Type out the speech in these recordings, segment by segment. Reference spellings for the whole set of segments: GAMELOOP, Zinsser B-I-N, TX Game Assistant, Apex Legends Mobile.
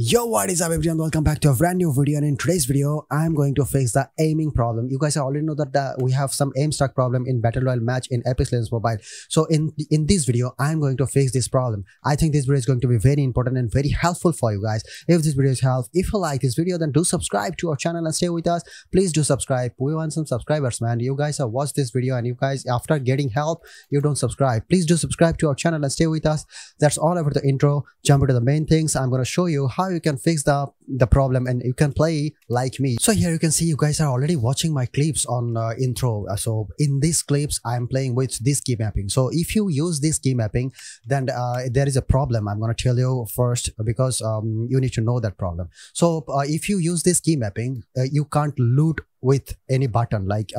Yo, what is up everyone, welcome back to a brand new video. And in today's video I'm going to fix the aiming problem. You guys already know that we have some aim stuck problem in battle royale match in Apex Legends Mobile. So in this video I'm going to fix this problem. I think this video is going to be very important and very helpful for you guys. If this video is helpful, if you like this video, then do subscribe to our channel and stay with us. Please do subscribe, we want some subscribers, man. You guys have watched this video and you guys after getting help you don't subscribe. Please do subscribe to our channel and stay with us. That's all over the intro. Jump into the main things. I'm going to show you how you can fix the problem and you can play like me. So here you can see you guys are already watching my clips on intro. So in these clips I am playing with this key mapping. So if you use this key mapping, then there is a problem I'm gonna tell you first, because you need to know that problem. So if you use this key mapping, you can't loot with any button. Like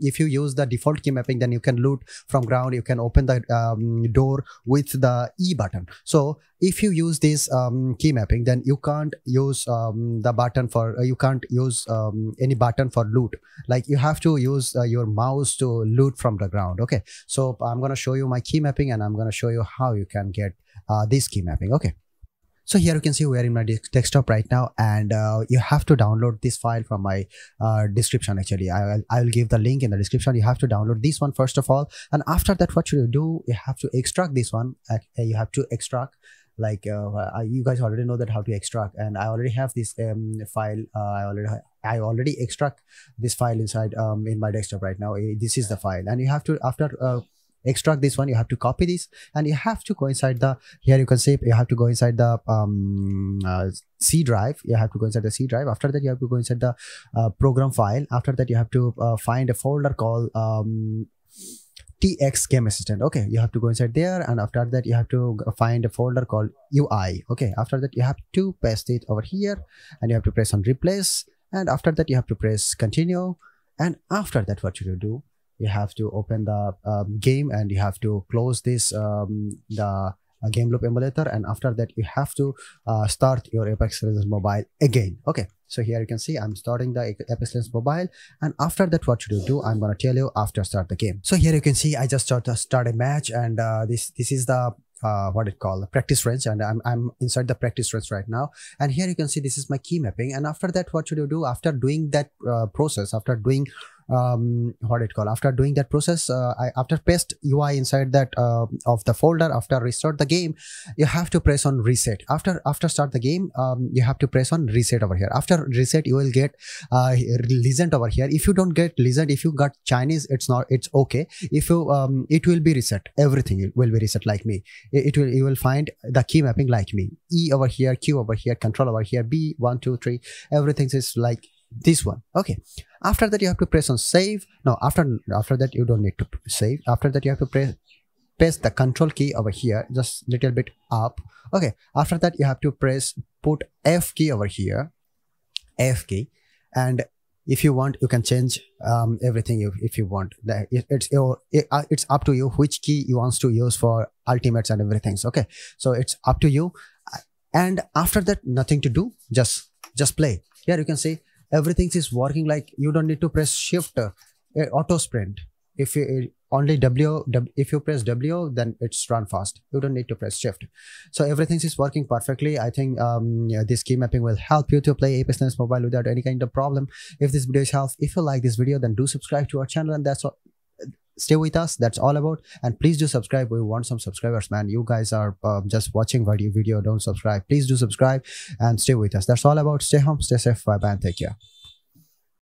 if you use the default key mapping, then you can loot from ground, you can open the door with the E button. So if you use this key mapping, then you can't use the button for you can't use any button for loot. Like you have to use your mouse to loot from the ground. Okay, so I'm gonna show you my key mapping and I'm gonna show you how you can get this key mapping. Okay, so here you can see we are in my desktop right now, and you have to download this file from my description. Actually, I'll give the link in the description. You have to download this one first of all, and after that what should you do? You have to extract this one. You have to extract, like you guys already know that how to extract, and I already have this file. I already extract this file inside in my desktop right now. This is the file, and you have to after extract this one, you have to copy this and you have to go inside the, here you can see you have to go inside the C drive. You have to go inside the C drive. After that you have to go inside the program file. After that you have to find a folder called TX Game Assistant. Okay, you have to go inside there, and after that you have to find a folder called UI. Okay, after that you have to paste it over here and you have to press on replace, and after that you have to press continue, and after that what should you do? You have to open the game and you have to close this the GAMELOOP emulator, and after that you have to start your Apex Legends Mobile again. Okay, so here you can see I'm starting the Apex Legends Mobile, and after that what should you do? I'm gonna tell you after start the game. So here you can see I just start a match, and this is the what it called practice range, and I'm inside the practice range right now, and here you can see this is my key mapping. And after that what should you do? After doing that process, after doing after paste UI inside that of the folder, after restart the game you have to press on reset. After start the game you have to press on reset over here. After reset you will get legend over here. If you don't get legend, if you got Chinese, it's okay. If you it will be reset, everything will be reset like me. You will find the key mapping like me. E over here, Q over here, control over here, B 1 2 3, everything is like this one. Okay, after that you have to press on save. No, after that you don't need to save. After that you have to paste the control key over here, just little bit up. Okay, after that you have to put F key over here, F key, and if you want you can change everything if you want. It's up to you which key you want to use for ultimates and everything. Okay, so it's up to you. And after that nothing to do, just play. Here you can see everything is working. Like you don't need to press shift, auto sprint. If you only W, if you press W then it's run fast. You don't need to press shift. So everything is working perfectly. I think yeah, this key mapping will help you to play Apex Legends Mobile without any kind of problem. If this video is helpful, if you like this video, then do subscribe to our channel, and that's all. Stay with us, that's all about. And please do subscribe, we want some subscribers, man. You guys are just watching video, don't subscribe. Please do subscribe and stay with us. That's all about. Stay home, stay safe, bye bye, and take care.